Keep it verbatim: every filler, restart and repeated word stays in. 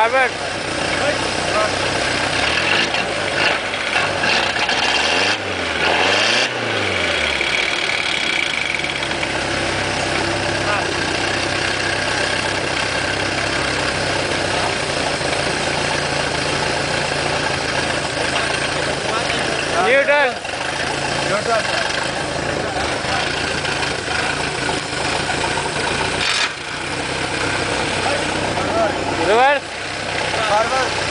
Private. Newton. Newton. Reverse. Forward.